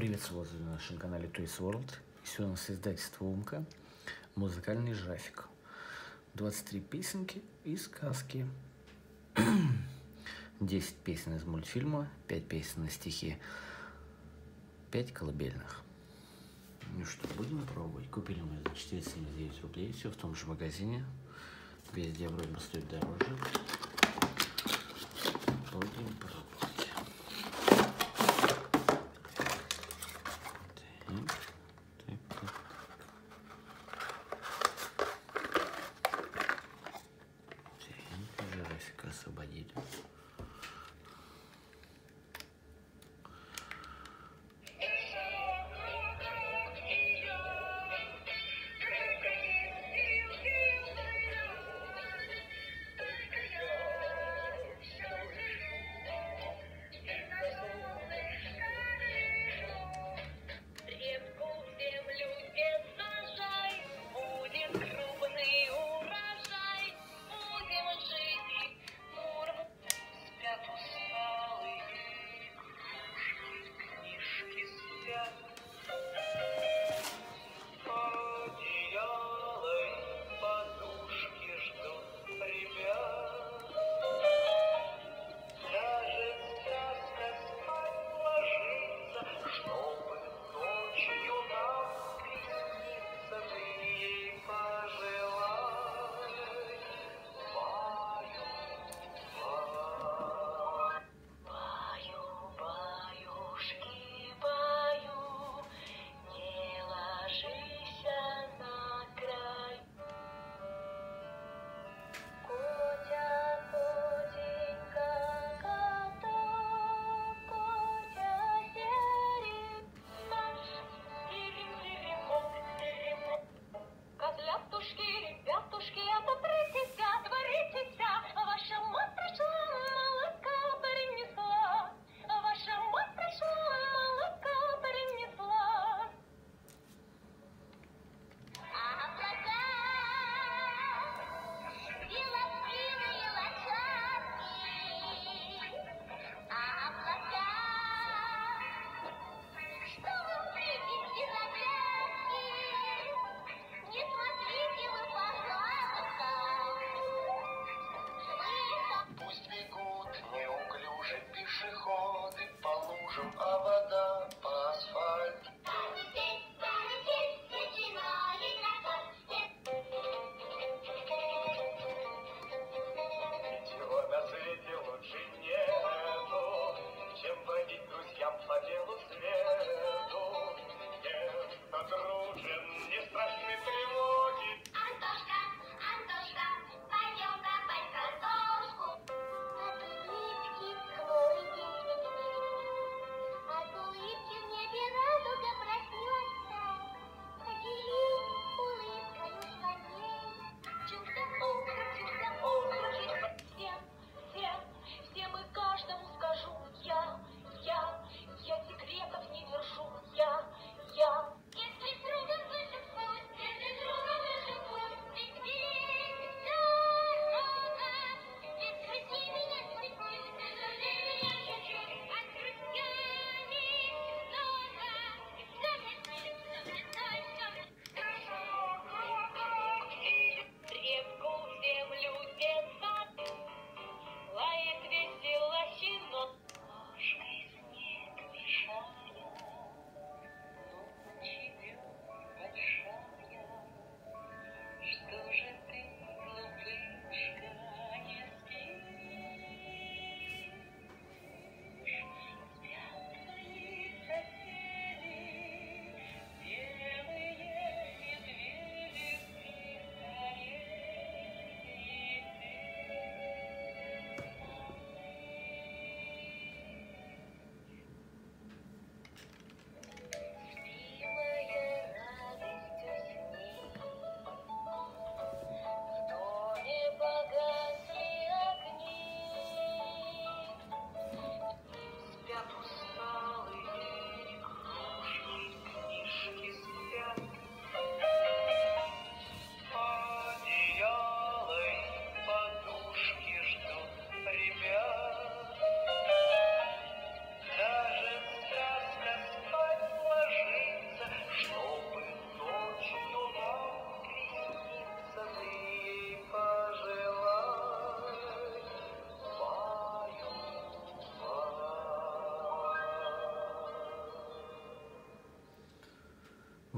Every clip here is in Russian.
Приветствую вас на нашем канале Toys World. Сегодня у нас издательство Умка. Музыкальный жирафик. 23 песенки и сказки. 10 песен из мультфильма, 5 песен на стихи, 5 колыбельных. Ну что, будем пробовать. Купили мы за 479 рублей. Все в том же магазине. Везде вроде бы стоит дороже. Будем пробовать. Освободили.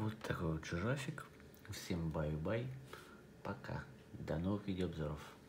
Вот такой вот жирафик. Всем бай-бай. Пока. До новых видеообзоров.